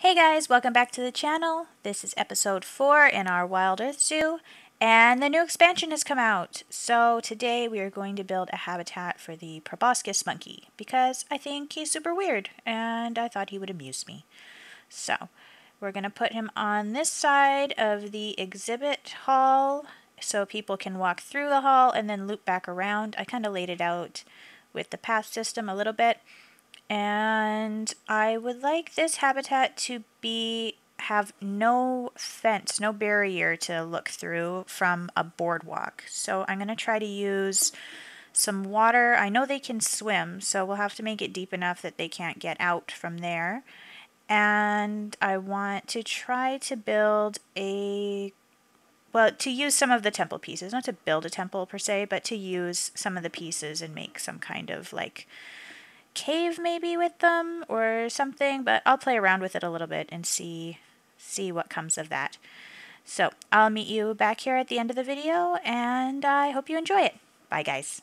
Hey guys, welcome back to the channel. This is episode 4 in our Wild Earth Zoo, and the new expansion has come out. So today we are going to build a habitat for the proboscis monkey, because I think he's super weird, and I thought he would amuse me. So we're going to put him on this side of the exhibit hall, so people can walk through the hall and then loop back around. I kind of laid it out with the path system a little bit. And I would like this habitat to have no fence, no barrier to look through from a boardwalk. So I'm going to try to use some water. I know they can swim, so we'll have to make it deep enough that they can't get out from there. And I want to try to build to use some of the temple pieces, not to build a temple per se, but to use some of the pieces and make some kind of like cave maybe with them or something, but I'll play around with it a little bit and see what comes of that. So I'll meet you back here at the end of the video, and I hope you enjoy it. Bye guys.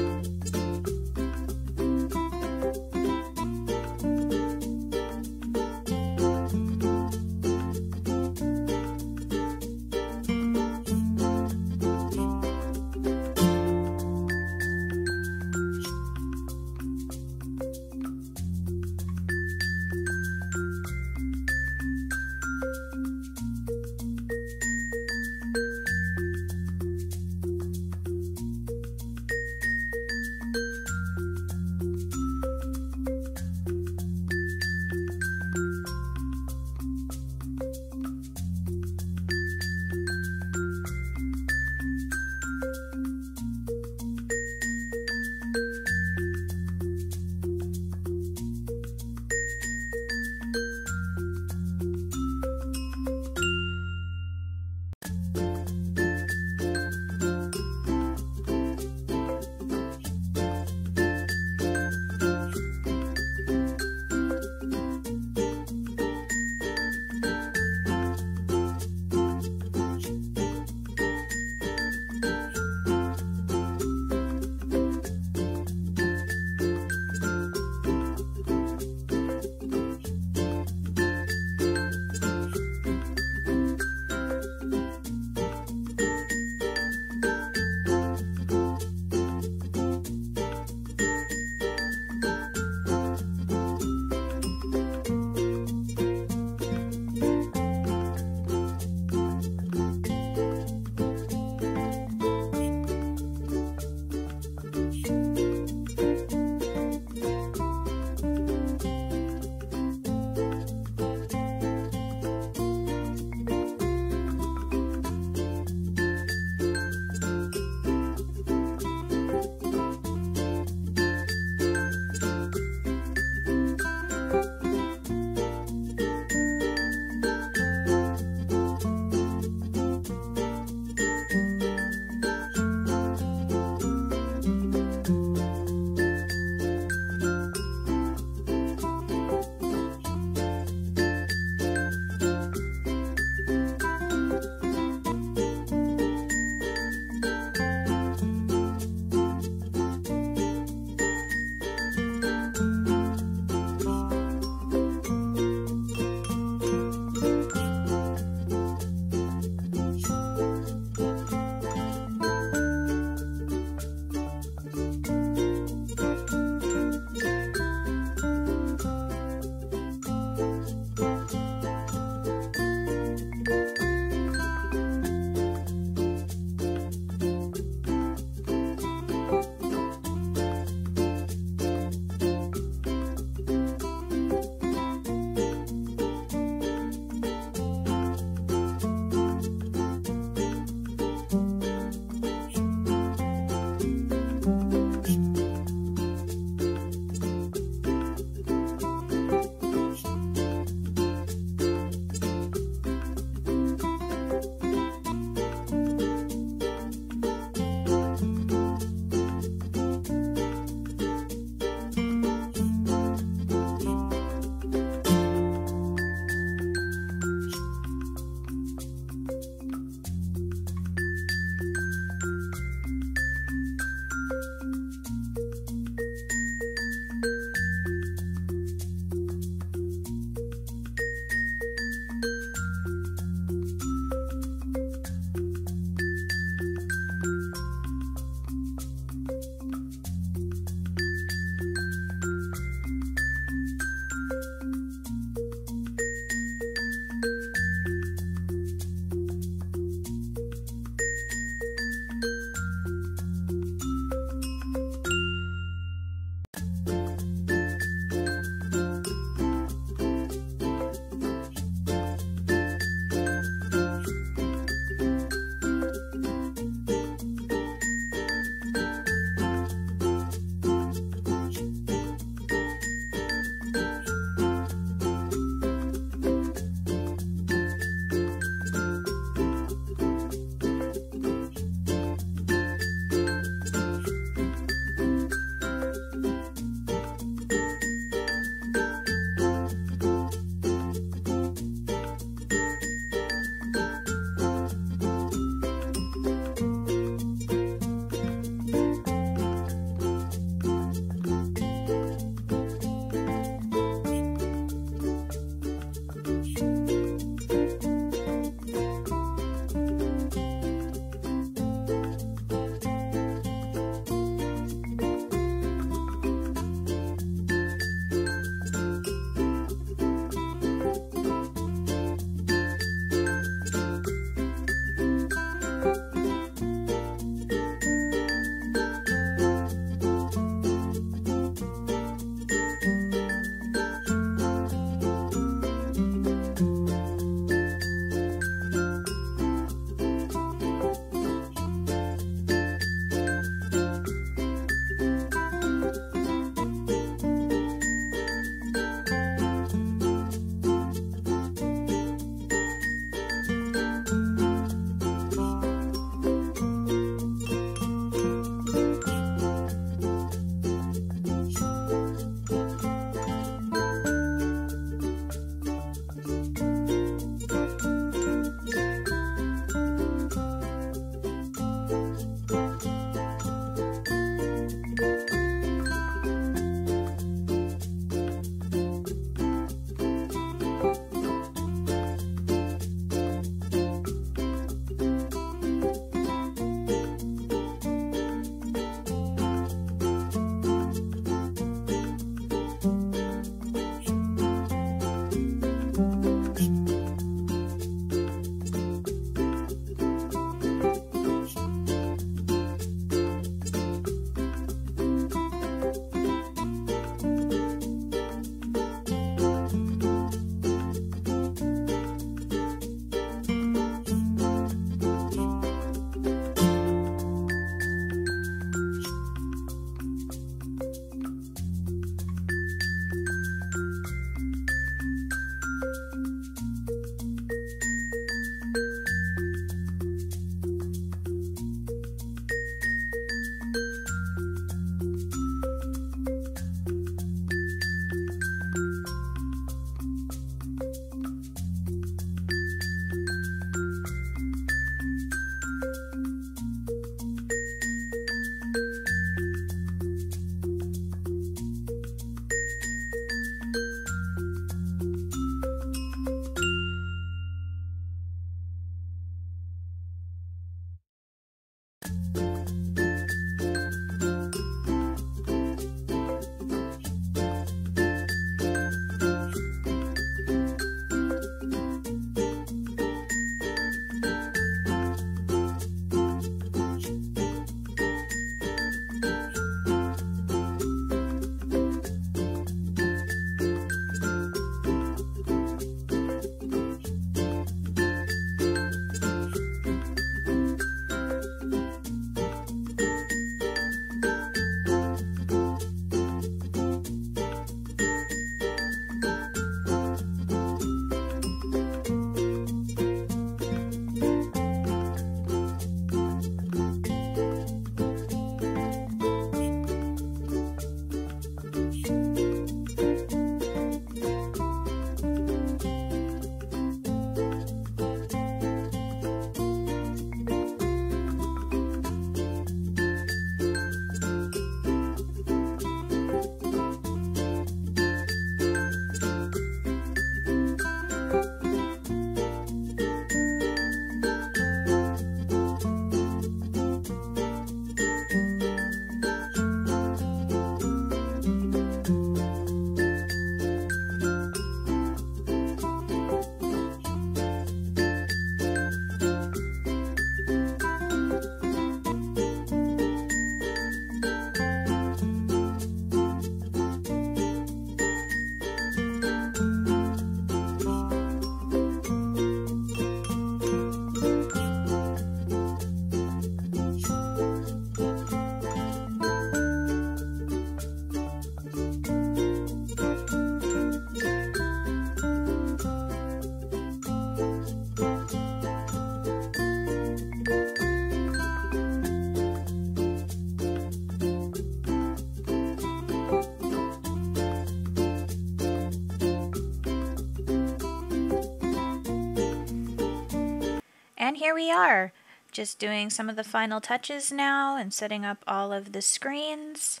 And here we are, just doing some of the final touches now and setting up all of the screens.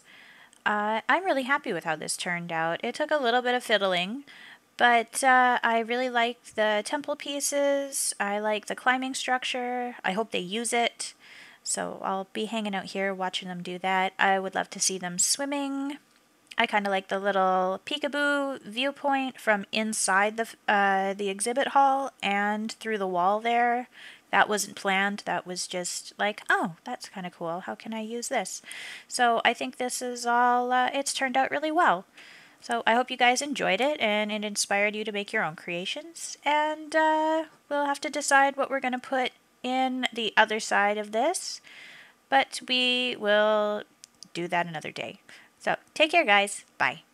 I'm really happy with how this turned out. It took a little bit of fiddling, but I really like the temple pieces. I like the climbing structure. I hope they use it. So I'll be hanging out here watching them do that. I would love to see them swimming. I kind of like the little peekaboo viewpoint from inside the exhibit hall and through the wall there. That wasn't planned. That was just like, oh, that's kind of cool. How can I use this? So I think this is all, it's turned out really well. So I hope you guys enjoyed it and it inspired you to make your own creations. And we'll have to decide what we're going to put in the other side of this, but we will do that another day. So take care, guys. Bye.